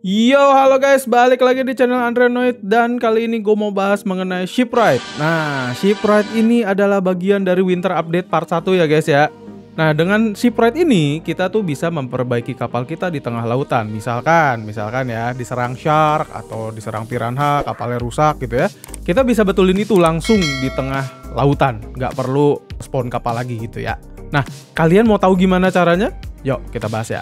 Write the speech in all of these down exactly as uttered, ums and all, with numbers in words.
Yo, halo guys, balik lagi di channel AndriaNoid. Dan kali ini gue mau bahas mengenai Shipwright. Nah, Shipwright ini adalah bagian dari Winter Update Part satu ya guys ya. Nah, dengan Shipwright ini kita tuh bisa memperbaiki kapal kita di tengah lautan. Misalkan, misalkan ya diserang Shark atau diserang Piranha, kapalnya rusak gitu ya. Kita bisa betulin itu langsung di tengah lautan, nggak perlu spawn kapal lagi gitu ya. Nah, kalian mau tahu gimana caranya? Yuk kita bahas ya.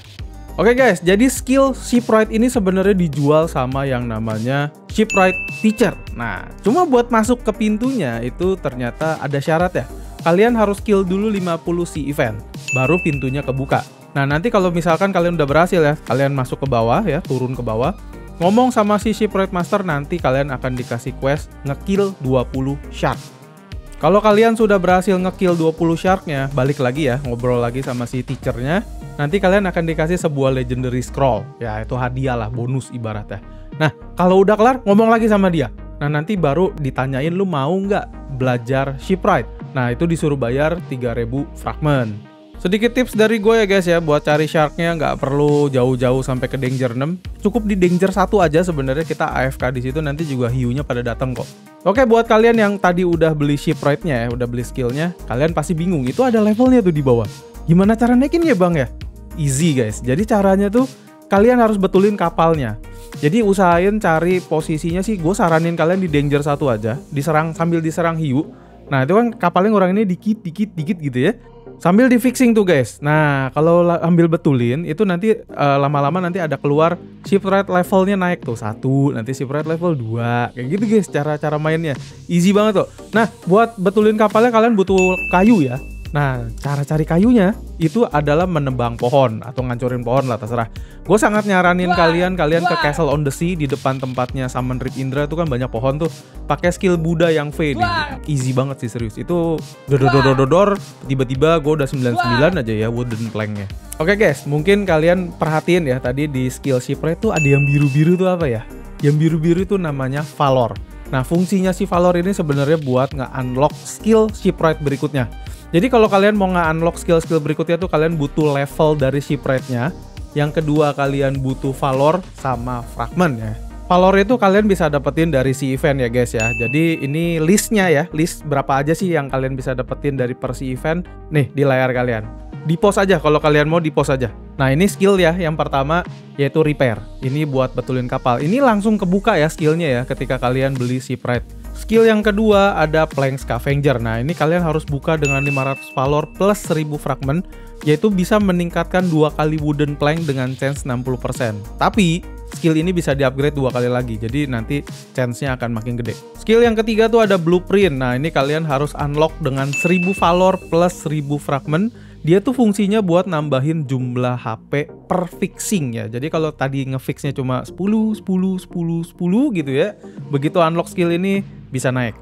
Oke okay guys, jadi skill Shipwright ini sebenarnya dijual sama yang namanya Shipwright Teacher. Nah, cuma buat masuk ke pintunya itu ternyata ada syarat ya. Kalian harus kill dulu lima puluh sea event, baru pintunya kebuka. Nah, nanti kalau misalkan kalian udah berhasil ya, kalian masuk ke bawah ya, turun ke bawah, ngomong sama si Shipwright Master, nanti kalian akan dikasih quest ngekill dua puluh shark. Kalau kalian sudah berhasil ngekill dua puluh sharknya, balik lagi ya, ngobrol lagi sama si teachernya. Nanti kalian akan dikasih sebuah legendary scroll. Ya, itu hadiah lah, bonus ibaratnya. Nah, kalau udah kelar, ngomong lagi sama dia. Nah, nanti baru ditanyain lu mau nggak belajar Shipwright. Nah, itu disuruh bayar tiga ribu fragment. Sedikit tips dari gue ya guys ya, buat cari sharknya nggak perlu jauh-jauh sampai ke Danger enam. Cukup di Danger satu aja sebenarnya, kita A F K di situ, nanti juga hiunya pada datang kok. Oke, buat kalian yang tadi udah beli Shipwright-nya ya, udah beli skillnya, kalian pasti bingung, itu ada levelnya tuh di bawah. Gimana cara naikin ya bang ya? Easy guys, jadi caranya tuh kalian harus betulin kapalnya. Jadi usahain cari posisinya sih, gue saranin kalian di Danger satu aja, diserang sambil diserang hiu. Nah itu kan kapalnya nguranginnya dikit, dikit, dikit gitu ya, sambil di fixing tuh guys. Nah kalau ambil betulin itu nanti lama-lama uh, nanti ada keluar Shipwright levelnya naik tuh satu, nanti Shipwright level dua. Kayak gitu guys cara-cara mainnya, easy banget tuh. Nah buat betulin kapalnya kalian butuh kayu ya. Nah, cara cari kayunya itu adalah menebang pohon atau ngancurin pohon lah, terserah. Gue sangat nyaranin wah, kalian kalian wah. ke Castle on the Sea di depan tempatnya Summon Rip Indra, itu kan banyak pohon tuh. Pakai skill Buddha yang V nih. Easy banget sih serius. Itu dododododor tiba-tiba gue udah sembilan puluh sembilan wah. aja ya Wooden Plank-nya. Oke guys, mungkin kalian perhatiin ya tadi di skill Shipwright tuh ada yang biru-biru tuh apa ya? Yang biru-biru itu namanya Valor. Nah, fungsinya si Valor ini sebenarnya buat nge-unlock skill Shipwright berikutnya. Jadi kalau kalian mau nge-unlock skill-skill berikutnya tuh kalian butuh level dari Shipwright-nya. Yang kedua kalian butuh Valor sama Fragment ya. Valor itu kalian bisa dapetin dari si event ya guys ya. Jadi ini listnya ya, list berapa aja sih yang kalian bisa dapetin dari per si event. Nih di layar kalian. Di pause aja kalau kalian mau, di pause aja. Nah ini skill ya, yang pertama yaitu Repair. Ini buat betulin kapal. Ini langsung kebuka ya skillnya ya ketika kalian beli Shipwright. Skill yang kedua ada Plank Scavenger. Nah ini kalian harus buka dengan lima ratus valor plus seribu fragment, yaitu bisa meningkatkan dua kali wooden plank dengan chance enam puluh persen. Tapi skill ini bisa diupgrade dua kali lagi, jadi nanti chance-nya akan makin gede. Skill yang ketiga tuh ada Blueprint. Nah ini kalian harus unlock dengan seribu valor plus seribu fragment. Dia tuh fungsinya buat nambahin jumlah H P per fixing ya. Jadi kalau tadi ngefixnya cuma sepuluh, sepuluh, sepuluh, sepuluh gitu ya, begitu unlock skill ini bisa naik.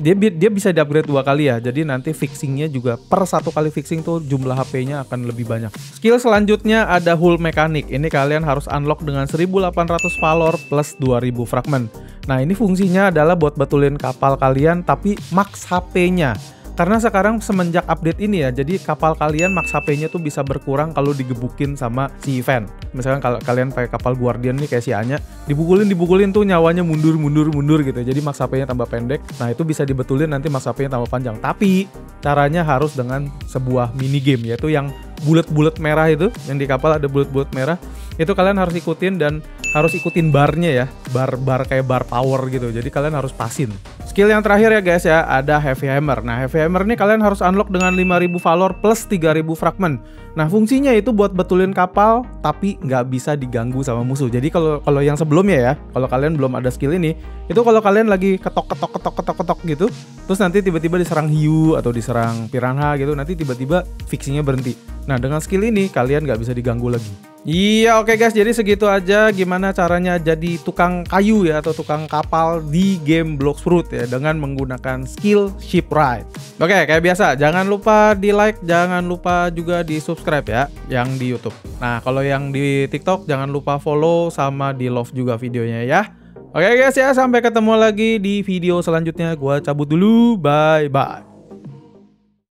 Dia dia bisa diupgrade dua kali ya. Jadi nanti fixingnya juga per satu kali fixing tuh jumlah H P-nya akan lebih banyak. Skill selanjutnya ada Hull Mechanic. Ini kalian harus unlock dengan seribu delapan ratus valor plus dua ribu fragment. Nah ini fungsinya adalah buat betulin kapal kalian tapi max H P-nya. Karena sekarang semenjak update ini ya, jadi kapal kalian max H P-nya tuh bisa berkurang kalau digebukin sama si event. Misalkan kalau kalian pakai kapal Guardian nih kayak si Anya, dibukulin dibukulin tuh nyawanya mundur mundur mundur gitu. Jadi max H P-nya tambah pendek. Nah itu bisa dibetulin nanti max H P-nya tambah panjang. Tapi caranya harus dengan sebuah mini game, yaitu yang bulat-bulat merah itu, yang di kapal ada bulat-bulat merah. Itu kalian harus ikutin dan harus ikutin barnya ya, bar-bar kayak bar power gitu. Jadi kalian harus pasin. Skill yang terakhir ya guys ya, ada Heavy Hammer. Nah Heavy Hammer ini kalian harus unlock dengan lima ribu valor plus tiga ribu fragment. Nah fungsinya itu buat betulin kapal tapi nggak bisa diganggu sama musuh. Jadi kalau kalau yang sebelumnya ya, kalau kalian belum ada skill ini, itu kalau kalian lagi ketok-ketok-ketok-ketok-ketok gitu, terus nanti tiba-tiba diserang hiu atau diserang piranha gitu, nanti tiba-tiba fixingnya berhenti. Nah dengan skill ini kalian nggak bisa diganggu lagi. Iya oke okay guys, jadi segitu aja gimana caranya jadi tukang kayu ya atau tukang kapal di game Blox Fruits ya dengan menggunakan skill Shipwright. Oke okay, kayak biasa jangan lupa di like, jangan lupa juga di subscribe ya yang di YouTube. Nah kalau yang di TikTok jangan lupa follow sama di love juga videonya ya. Oke okay guys ya, sampai ketemu lagi di video selanjutnya, gua cabut dulu, bye bye.